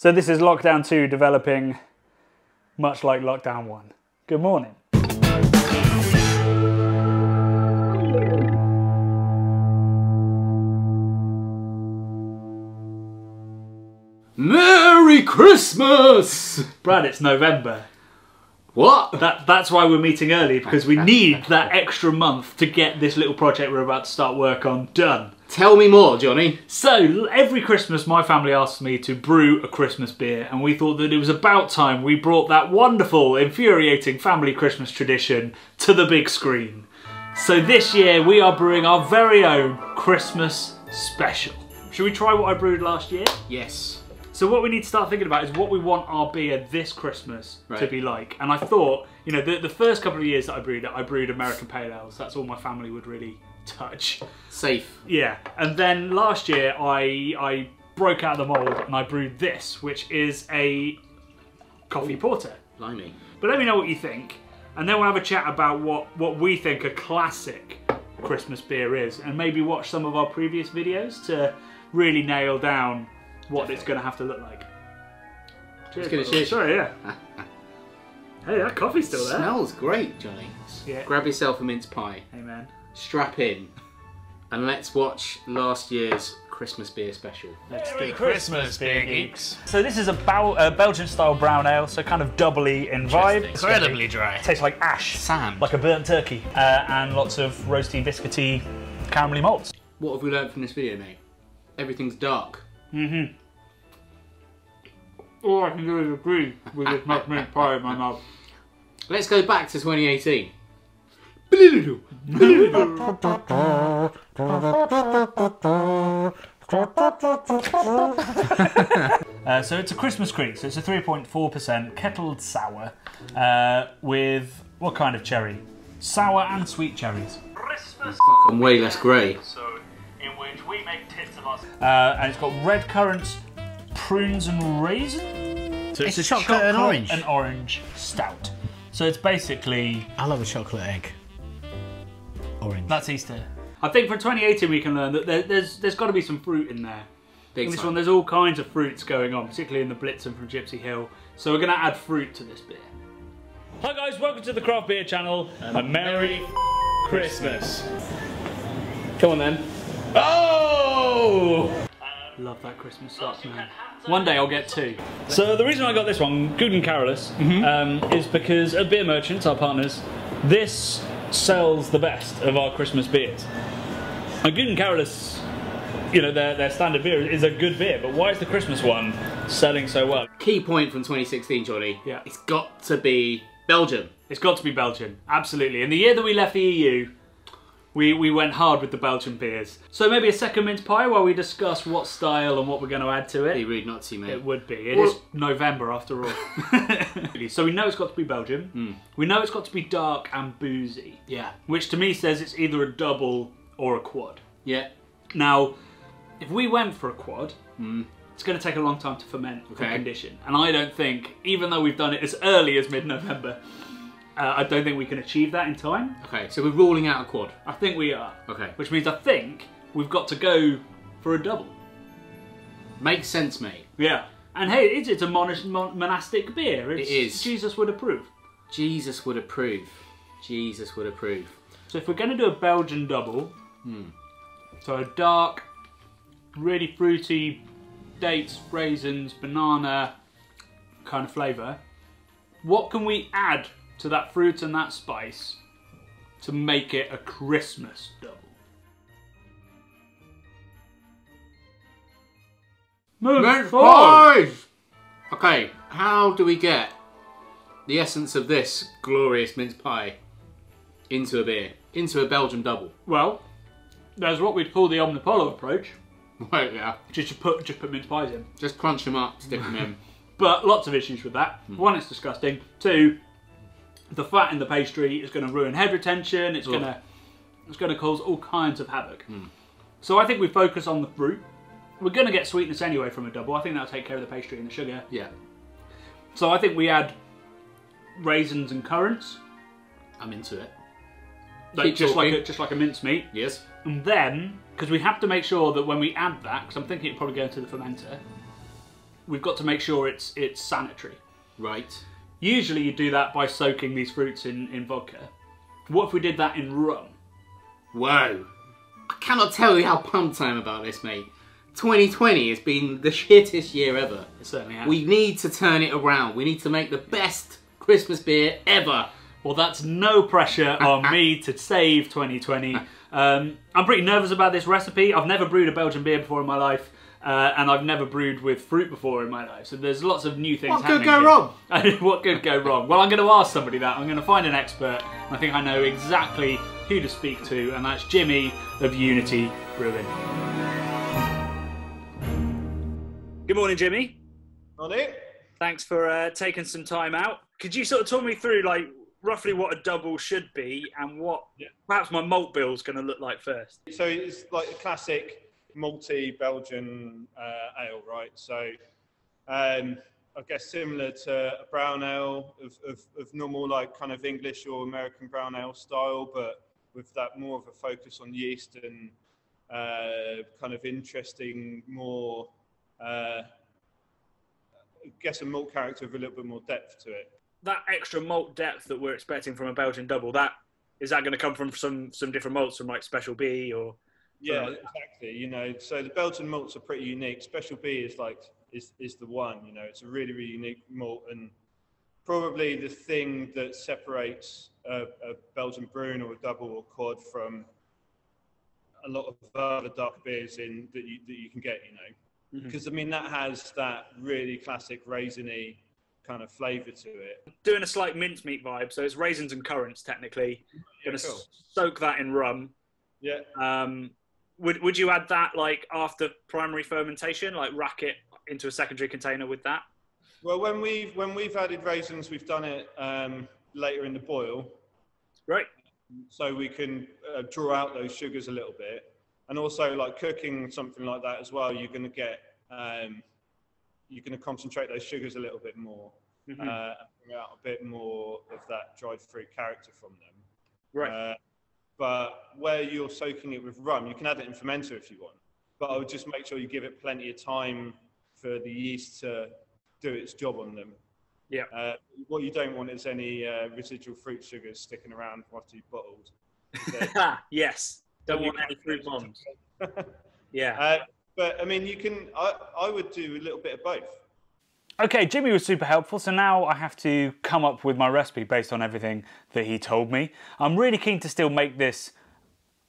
So this is Lockdown 2 developing much like Lockdown 1. Good morning. Merry Christmas! Brad, it's November. What? That's why we're meeting early, because we need that extra month to get this little project we're about to start work on done. Tell me more, Johnny. So, every Christmas my family asks me to brew a Christmas beer, and we thought that it was about time we brought that wonderful, infuriating family Christmas tradition to the big screen. So this year we are brewing our very own Christmas special. Should we try what I brewed last year? Yes. So what we need to start thinking about is what we want our beer this Christmas to be like. And I thought, you know, the first couple of years that I brewed American Pale Ales. That's all my family would really touch. Safe. Yeah. And then last year I broke out of the mould and I brewed this, which is a coffee porter. Blimey. But let me know what you think. And then we'll have a chat about what we think a classic Christmas beer is. And maybe watch some of our previous videos to really nail down what it's going to have to look like. Cheers. Sorry, yeah. Hey, that coffee's still there. Smells great, Johnny. Yeah. Grab yourself a mince pie. Hey, man. Strap in. And let's watch last year's Christmas beer special. Let's do Christmas beer geeks. So this is a Belgian style brown ale, so kind of doubly in vibe. Incredibly dry. Tastes like ash. Sand. Like a burnt turkey. And lots of roasty, biscuity, caramelly malts. What have we learned from this video, mate? Everything's dark. Mm-hmm. All I can do is agree with this much mint pie in my mouth. Let's go back to 2018. So it's a Christmas Creek, so it's a 3.4% kettled sour with what kind of cherry? Sour and sweet cherries. Christmas. And way less grey. In which we make tits of us. And it's got red currants, prunes and raisins. So it's a chocolate and orange. An orange stout. So it's basically... I love a chocolate egg. Orange. That's Easter. I think for 2018 we can learn that there's got to be some fruit in there. In this one there's all kinds of fruits going on, particularly in the Blitzen from Gypsy Hill. So we're going to add fruit to this beer. Hi guys, welcome to the Craft Beer Channel. And Merry Christmas. Come on then. Oh! Love that Christmas sauce, man. One day I'll get two. So the reason I got this one, Gouden Carolus, is because at Beer Merchants, our partners, this sells the best of our Christmas beers. And Gouden Carolus, you know, their standard beer is a good beer, but why is the Christmas one selling so well? Key point from 2016, Johnny. Yeah. It's got to be Belgium. It's got to be Belgium, absolutely. In the year that we left the EU, we went hard with the Belgian beers. So maybe a second mince pie while we discuss what style and what we're going to add to it. Be rude not to, mate. It would be. It is November after all. So we know it's got to be Belgian. Mm. We know it's got to be dark and boozy. Yeah. Which to me says it's either a double or a quad. Yeah. Now, if we went for a quad, it's going to take a long time to ferment and condition. And I don't think, even though we've done it as early as mid-November, I don't think we can achieve that in time. Okay, so we're ruling out a quad. I think we are. Okay. Which means I think we've got to go for a double. Makes sense, mate. Yeah. And hey, it's a monastic beer. It is. Jesus would approve. Jesus would approve. Jesus would approve. So if we're going to do a Belgian double, so a dark, really fruity, dates, raisins, banana kind of flavour, what can we add to that fruit and that spice to make it a Christmas double? Mince pies! Okay, how do we get the essence of this glorious mince pie into a beer, into a Belgian double? Well, there's what we'd call the Omnipolo approach. Right, yeah. Just put mince pies in. Just crunch them up, stick them in. But lots of issues with that. One, it's disgusting. Two, the fat in the pastry is going to ruin head retention. It's going to cause all kinds of havoc. So I think we focus on the fruit. We're going to get sweetness anyway from a double. I think that'll take care of the pastry and the sugar. Yeah. So I think we add raisins and currants. I'm into it. Like, just like a mincemeat. Yes. And then, because we have to make sure that when we add that, because I'm thinking it'll probably go into the fermenter, we've got to make sure it's sanitary. Right. Usually you do that by soaking these fruits in vodka. What if we did that in rum? Whoa. I cannot tell you how pumped I am about this, mate. 2020 has been the shittest year ever. It certainly has. We need to turn it around. We need to make the best Christmas beer ever. Well, that's no pressure on me to save 2020. I'm pretty nervous about this recipe. I've never brewed a Belgian beer before in my life. And I've never brewed with fruit before in my life, so there's lots of new things happening. What could go wrong? Well, I'm going to ask somebody that. I'm going to find an expert. I think I know exactly who to speak to, and that's Jimmy of Unity Brewing. Good morning, Jimmy. Morning. Thanks for taking some time out. Could you sort of talk me through, like, roughly what a double should be and what perhaps my malt bill is going to look like first? So it's like a classic malty Belgian ale, right? So I guess similar to a brown ale of normal, like, kind of English or American brown ale style, but with that more of a focus on yeast and kind of interesting, more, I guess, a malt character with a little bit more depth to it. That extra malt depth that we're expecting from a Belgian double, that is that going to come from some different malts from, like, Special B or... Yeah, exactly. You know, so the Belgian malts are pretty unique. Special B is like is the one. You know, it's a really, really unique malt, and probably the thing that separates a Belgian Bruin or a double or quad from a lot of other dark beers in that you can get. You know, because I mean that has that really classic raisiny kind of flavour to it. Doing a slight mincemeat vibe, so it's raisins and currants technically. Yeah, gonna soak that in rum. Yeah. Would you add that, like, after primary fermentation, like rack it into a secondary container with that? Well, when we've added raisins, we've done it later in the boil. Right. So we can draw out those sugars a little bit. And also, like, cooking something like that as well, you're going to get, you're going to concentrate those sugars a little bit more, and bring out a bit more of that dried fruit character from them. Right. But where you're soaking it with rum, you can add it in fermenter if you want. But I would just make sure you give it plenty of time for the yeast to do its job on them. Yeah. What you don't want is any residual fruit sugars sticking around after you've bottled. Yes. Don't want any fruit bombs. Yeah. But I mean, you can. I would do a little bit of both. Okay, Jimmy was super helpful, so now I have to come up with my recipe based on everything that he told me. I'm really keen to still make this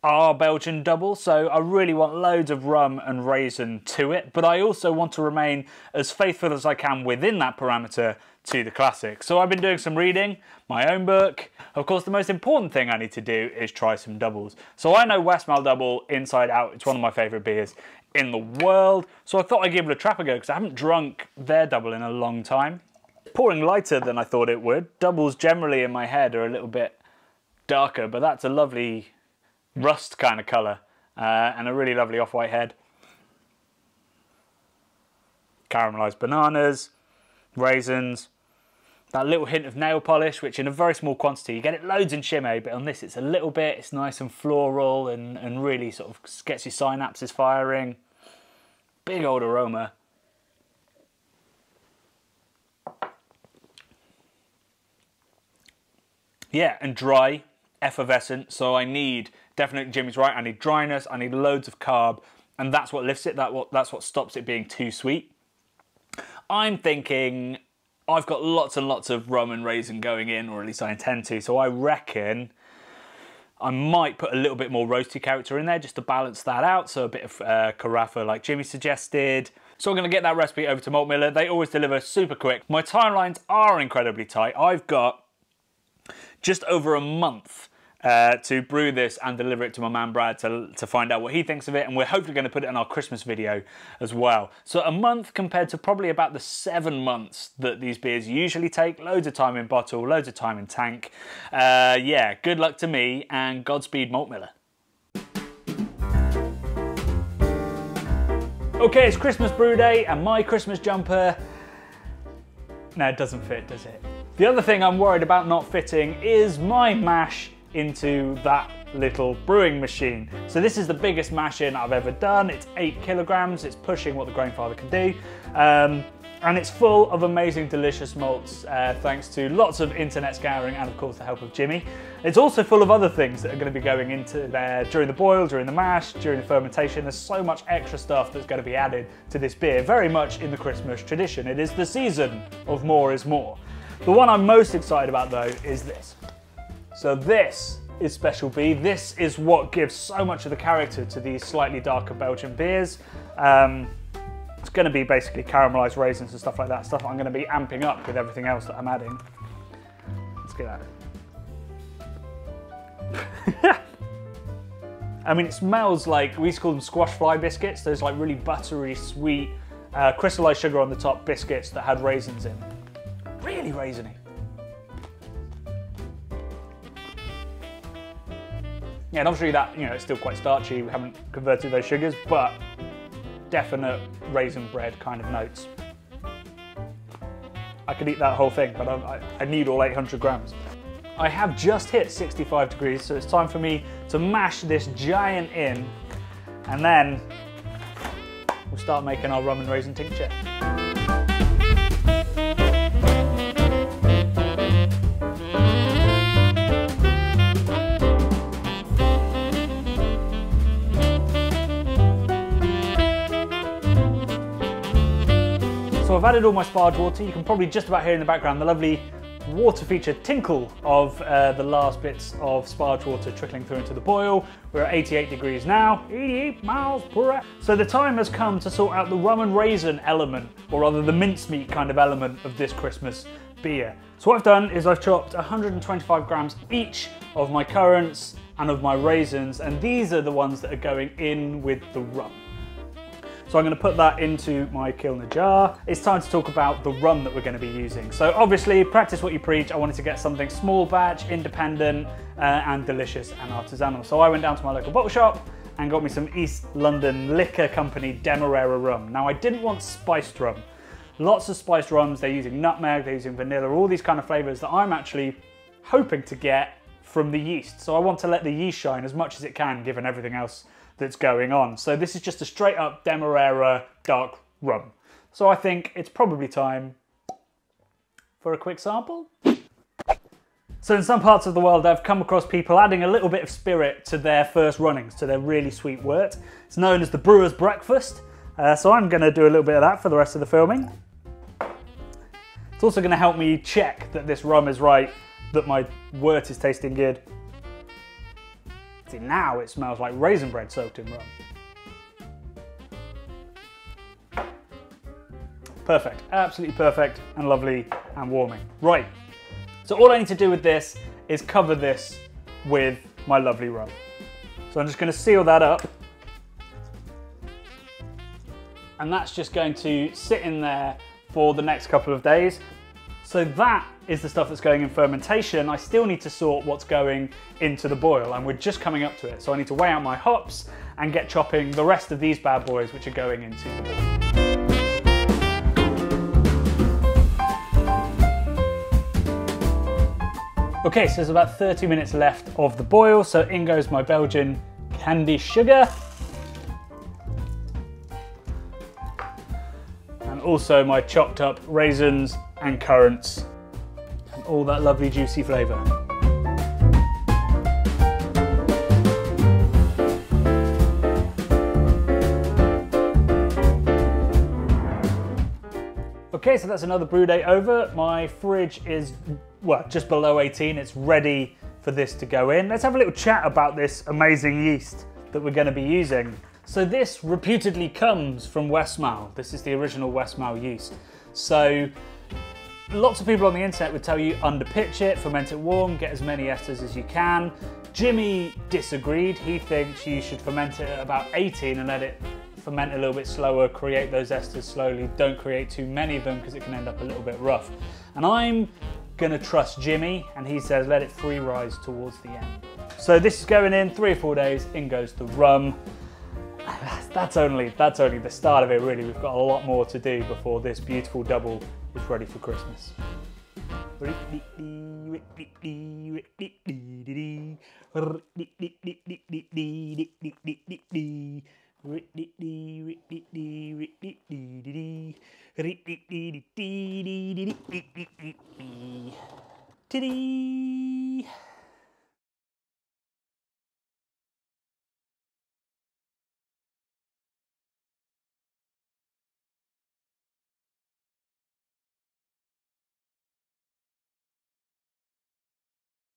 our Belgian double, so I really want loads of rum and raisin to it, but I also want to remain as faithful as I can within that parameter to the classic. So I've been doing some reading, my own book. Of course, the most important thing I need to do is try some doubles. So I know Westmalle double inside out. It's one of my favourite beers in the world. So I thought I'd give it a Trappe go because I haven't drunk their double in a long time. Pouring lighter than I thought it would. Doubles generally in my head are a little bit darker, but that's a lovely rust kind of colour and a really lovely off-white head. Caramelised bananas, raisins, that little hint of nail polish, which in a very small quantity, you get it loads in Chimay, but on this it's a little bit, it's nice and floral and really sort of gets your synapses firing. Big old aroma. Yeah, and dry, effervescent, so I need, definitely Jimmy's right, I need dryness, I need loads of carb, and that's what lifts it, that's what stops it being too sweet. I'm thinking... I've got lots and lots of rum and raisin going in, or at least I intend to, so I reckon I might put a little bit more roasty character in there just to balance that out, so a bit of carafa like Jimmy suggested. So I'm going to get that recipe over to Malt Miller. They always deliver super quick. My timelines are incredibly tight. I've got just over a month to brew this and deliver it to my man Brad to find out what he thinks of it, and we're hopefully going to put it in our Christmas video as well. So a month compared to probably about the 7 months that these beers usually take. Loads of time in bottle, loads of time in tank. Yeah, good luck to me and Godspeed Malt Miller. Okay, it's Christmas brew day and my Christmas jumper... No, it doesn't fit, does it? The other thing I'm worried about not fitting is my mash into that little brewing machine. So this is the biggest mash in I've ever done. It's 8 kilograms. It's pushing what the grandfather can do. And it's full of amazing, delicious malts, thanks to lots of internet scouring and of course the help of Jimmy. It's also full of other things that are going to be going into there during the boil, during the mash, during the fermentation. There's so much extra stuff that's going to be added to this beer, very much in the Christmas tradition. It is the season of more is more. The one I'm most excited about though is this. So this is Special B. This is what gives so much of the character to these slightly darker Belgian beers. It's going to be basically caramelized raisins and stuff like that, stuff I'm going to be amping up with everything else that I'm adding. Let's get at it. I mean, it smells like, we used to call them squash fly biscuits. Those like really buttery, sweet, crystallized sugar on the top biscuits that had raisins in them. Really raisiny. Yeah, and obviously that, you know, it's still quite starchy. We haven't converted those sugars, but definite raisin bread kind of notes. I could eat that whole thing, but I need all 800 grams. I have just hit 65 degrees, so it's time for me to mash this giant in, and then we'll start making our rum and raisin tincture. So I've added all my sparge water. You can probably just about hear in the background the lovely water feature tinkle of the last bits of sparge water trickling through into the boil. We're at 88 degrees now, 88 miles per hour. So the time has come to sort out the rum and raisin element, or rather the mincemeat kind of element of this Christmas beer. So what I've done is I've chopped 125 grams each of my currants and of my raisins, and these are the ones that are going in with the rum. So I'm going to put that into my Kilner jar. It's time to talk about the rum that we're going to be using. So obviously, practice what you preach. I wanted to get something small batch, independent, and delicious and artisanal. So I went down to my local bottle shop and got me some East London Liquor Company Demerara rum. Now I didn't want spiced rum. Lots of spiced rums, they're using nutmeg, they're using vanilla, all these kind of flavors that I'm actually hoping to get from the yeast. So I want to let the yeast shine as much as it can, given everything else that's going on. So this is just a straight up Demerara dark rum. So I think it's probably time for a quick sample. So in some parts of the world, I've come across people adding a little bit of spirit to their first runnings, to their really sweet wort. It's known as the brewer's breakfast. So I'm gonna do a little bit of that for the rest of the filming. It's also gonna help me check that this rum is right, that my wort is tasting good. See, now it smells like raisin bread soaked in rum. Perfect, absolutely perfect and lovely and warming. Right, so all I need to do with this is cover this with my lovely rum. So I'm just gonna seal that up. And that's just going to sit in there for the next couple of days. So that is the stuff that's going in fermentation. I still need to sort what's going into the boil, and we're just coming up to it. So I need to weigh out my hops and get chopping the rest of these bad boys, which are going into the boil. Okay, so there's about 30 minutes left of the boil. So in goes my Belgian candy sugar. And also my chopped up raisins and currants, and all that lovely juicy flavour. Okay, so that's another brew day over. My fridge is, well, just below 18. It's ready for this to go in. Let's have a little chat about this amazing yeast that we're going to be using. So this reputedly comes from Westmalle. This is the original Westmalle yeast. So lots of people on the internet would tell you underpitch it, ferment it warm, get as many esters as you can. Jimmy disagreed. He thinks you should ferment it at about 18 and let it ferment a little bit slower, create those esters slowly. Don't create too many of them because it can end up a little bit rough. And I'm gonna trust Jimmy, and he says let it free rise towards the end. So this is going in 3 or 4 days, in goes the rum. That's only the start of it really. We've got a lot more to do before this beautiful double is ready for Christmas.